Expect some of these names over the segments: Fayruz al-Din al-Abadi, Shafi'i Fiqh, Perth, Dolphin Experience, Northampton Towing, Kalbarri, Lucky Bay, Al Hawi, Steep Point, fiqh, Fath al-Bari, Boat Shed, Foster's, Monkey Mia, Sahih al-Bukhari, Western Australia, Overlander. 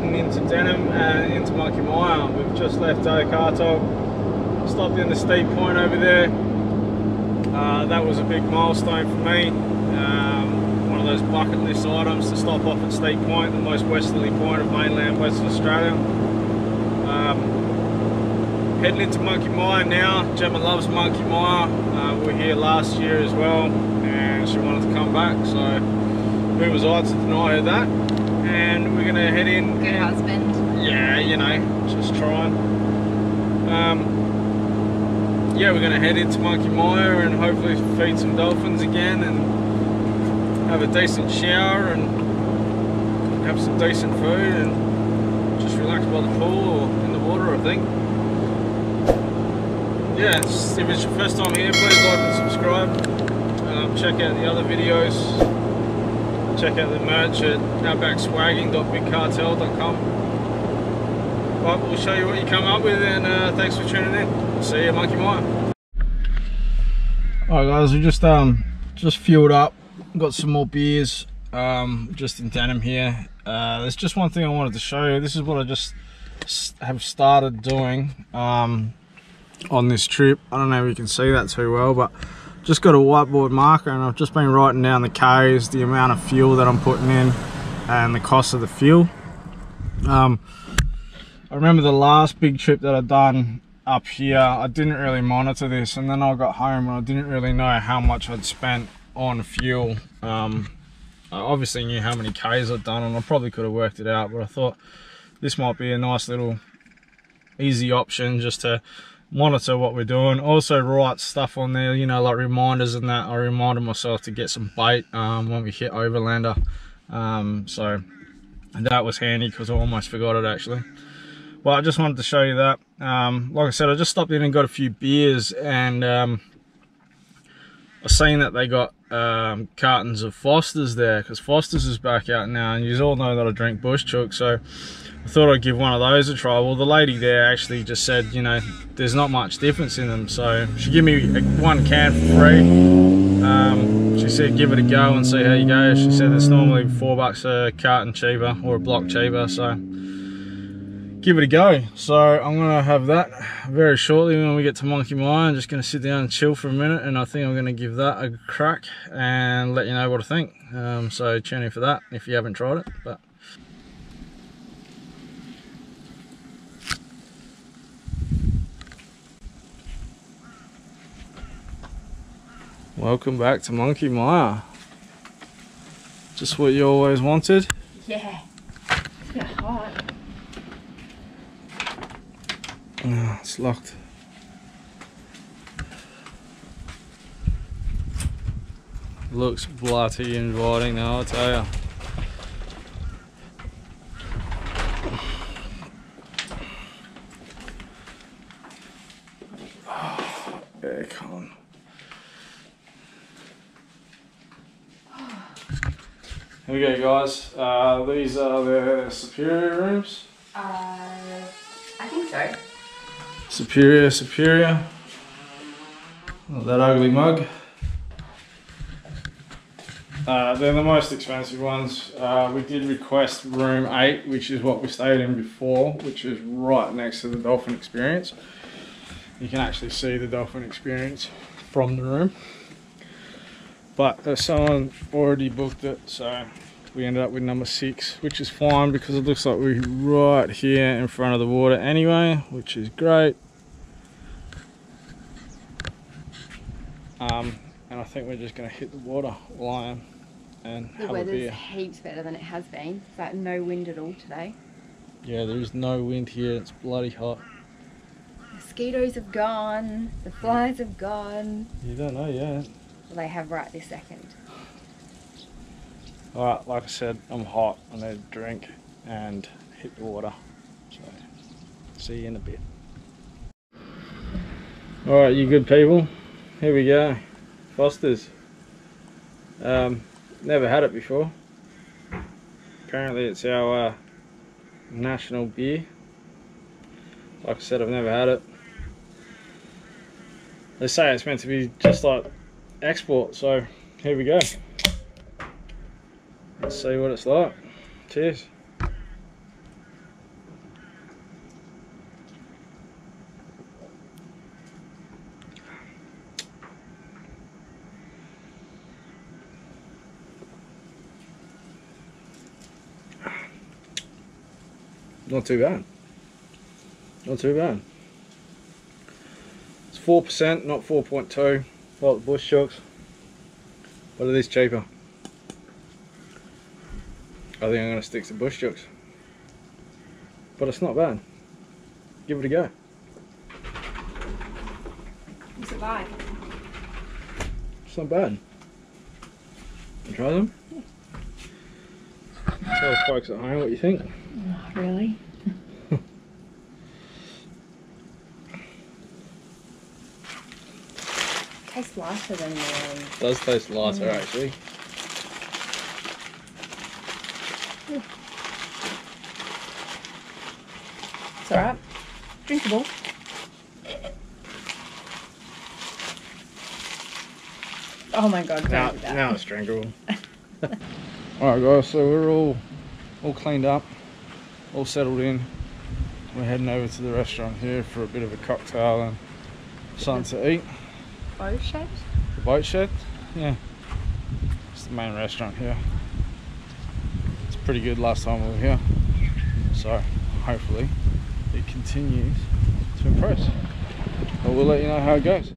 heading into Denham and into Monkey Mia. We've just left Okarto, stopped in the Steep Point over there. That was a big milestone for me. One of those bucket list items to stop off at Steep Point, the most westerly point of mainland Western Australia. Heading into Monkey Mia now. Gemma loves Monkey Mia. We were here last year as well and she wanted to come back, so who was I to deny her that? And we're going to head in. Good husband. Yeah, you know, just trying. Yeah, we're going to head into Monkey Mia and hopefully feed some dolphins again and have a decent shower and have some decent food and just relax by the pool or in the water, I think. Yeah, if it's your first time here, please like and subscribe. Check out the other videos. Check out the merch at outbackswagging.bigcartel.com. But we'll show you what you come up with, and thanks for tuning in. See you at Monkey Mia. Alright guys, we just fueled up, got some more beers, just in Denham here. There's just one thing I wanted to show you. This is what I just have started doing. On this trip, I don't know if you can see that too well, but just got a whiteboard marker and I've just been writing down the K's, the amount of fuel that I'm putting in and the cost of the fuel. I remember the last big trip that I'd done up here, I didn't really monitor this, and then I got home and I didn't really know how much I'd spent on fuel. I obviously knew how many K's I'd done and I probably could have worked it out, but I thought this might be a nice little easy option just to monitor what we're doing. Also write stuff on there, you know, like reminders and that. I reminded myself to get some bait when we hit Overlander, so that was handy because I almost forgot it actually. But I just wanted to show you that. Like I said, I just stopped in and got a few beers, and I've seen that they got cartons of Foster's there because Foster's is back out now, and you all know that I drink bush chook, so I thought I'd give one of those a try. Well, the lady there actually just said, you know, there's not much difference in them, so she gave me one can for free. She said give it a go and see how you go. She said it's normally $4 a carton cheaper or a block cheaper, so give it a go. So I'm gonna have that very shortly when we get to Monkey Mia. I'm just gonna sit down and chill for a minute, and I think I'm gonna give that a crack and let you know what I think. So tune in for that if you haven't tried it. But welcome back to Monkey Mia. Just what you always wanted? Yeah. It's a bit hot. Oh, it's locked. Looks bloody inviting now, I tell you. Oh, aircon. Here we go guys, these are the superior rooms? I think so. Superior, superior. Not that ugly mug. They're the most expensive ones. We did request room 8, which is what we stayed in before, which is right next to the Dolphin Experience. You can actually see the Dolphin Experience from the room. But someone already booked it, so we ended up with number 6, which is fine because it looks like we're right here in front of the water anyway, which is great. And I think we're just going to hit the water line and have a beer. The weather's heaps better than it has been. It's like no wind at all today. Yeah, there is no wind here. It's bloody hot. Mosquitoes have gone. The flies have gone. You don't know yet. Well, they have right this second. Alright, like I said, I'm hot. I need a drink and hit the water. So, see you in a bit. Alright, you good people? Here we go. Foster's. Never had it before. Apparently it's our national beer. Like I said, I've never had it. They say it's meant to be just like export, so here we go. Let's see what it's like. Cheers. Not too bad. Not too bad. It's 4%, not 4.2, like the bush chooks. But it is cheaper. I think I'm going to stick to bush chooks. But it's not bad. Give it a go. What's it like? It's not bad. You try them? Yeah. Tell folks at home what you think. Not really. Tastes lighter than the does taste lighter actually. Yeah. It's alright. Drinkable. Oh my god, now, that. Now it's drinkable. Alright guys, so we're all cleaned up, all settled in. We're heading over to the restaurant here for a bit of a cocktail and something to eat. Boat Shed? The Boat Shed? Yeah. It's the main restaurant here. It's pretty good last time we were here. So hopefully it continues to impress. But we'll let you know how it goes.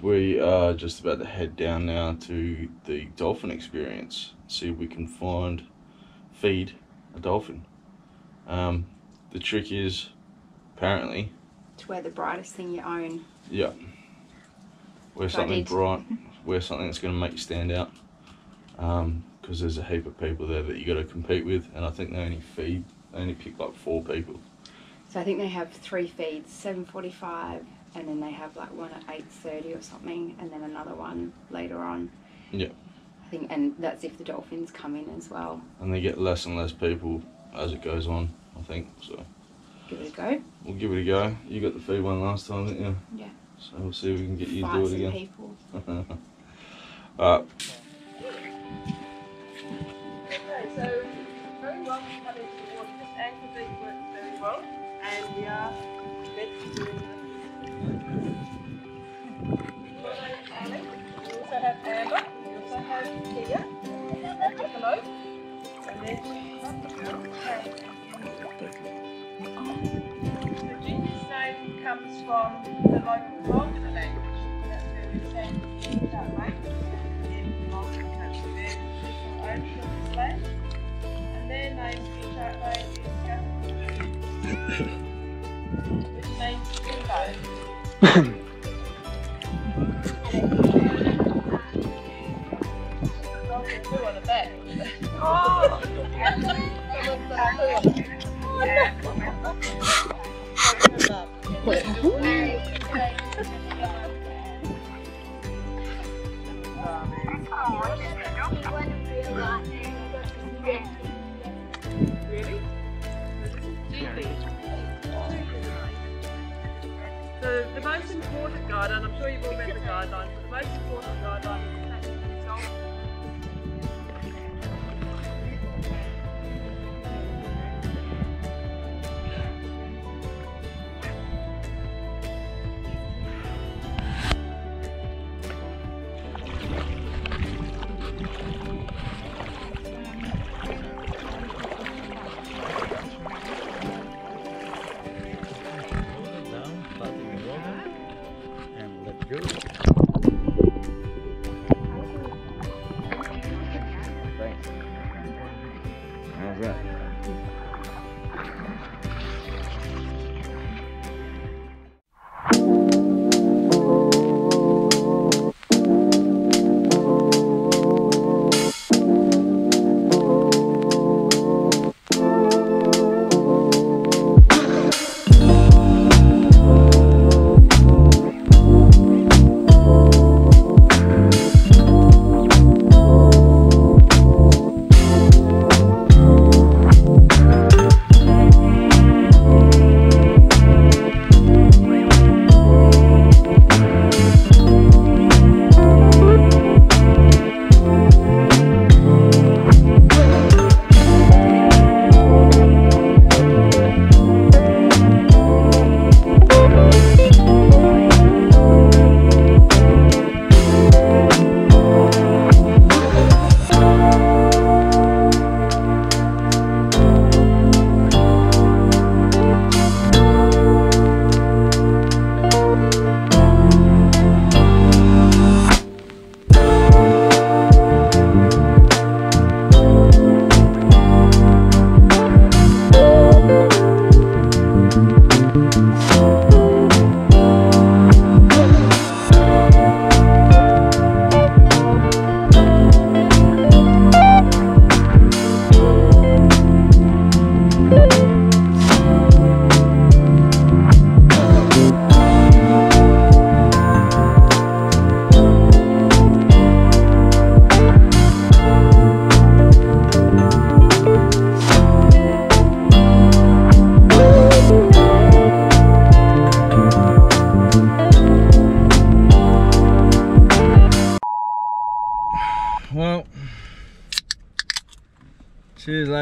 We are just about to head down now to the Dolphin Experience, see if we can feed a dolphin. The trick is, apparently, to wear the brightest thing you own. Yeah. Wear something bright, wear something that's going to make you stand out, because there's a heap of people there that you got to compete with, and I think they only pick like 4 people. So I think they have 3 feeds, 7:45. And then they have like one at 8:30 or something, and then another one later on. Yeah. I think, and that's if the dolphins come in as well. And they get less and less people as it goes on, I think, so. Give it a go. We'll give it a go. You got the feed one last time, didn't you? Yeah. So we'll see if we can get you to do it again. People. Alright. Okay, so very well coming towards us. Anchor beat works very well, and we are meant to do comes from the local Malta language. That's where we stand in that language. And the Malta country there is the ocean of this land. And their name in that way is Kalbarri, which means rainbow. Well, there's two on the back. Oh! Yeah. So the most important guideline, I'm sure you've all read the guidelines, but the most important guideline is taking the dolphin. And let go.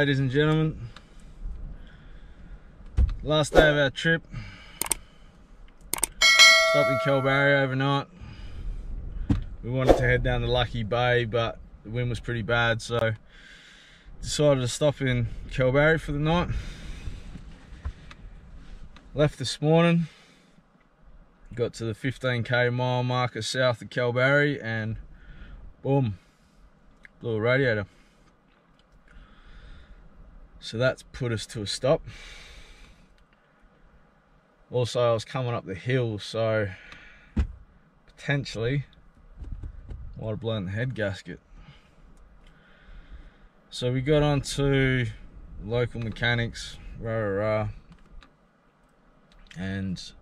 ladies and gentlemen. Last day of our trip. Stopped in Kalbarri overnight. We wanted to head down to Lucky Bay, but the wind was pretty bad, so decided to stop in Kalbarri for the night. Left this morning, got to the 15k mile marker south of Kalbarri, and boom, blew a radiator. So that's put us to a stop. Also, I was coming up the hill, so potentially might have blown the head gasket. So we got on to local mechanics, and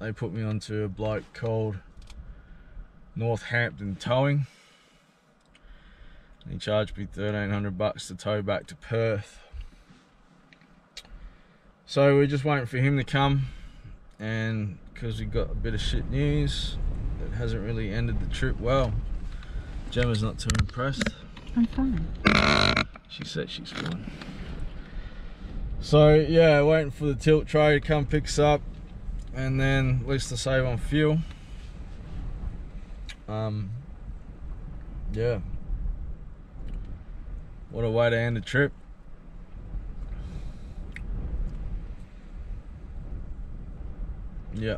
they put me onto a bloke called Northampton Towing. He charged me 1300 bucks to tow back to Perth. So we're just waiting for him to come, and because we got a bit of shit news, it hasn't really ended the trip well. Gemma's not too impressed. I'm fine. She said she's fine. So yeah, waiting for the tilt tray to come pick us up, and then at least to save on fuel. Yeah. What a way to end the trip. Yeah.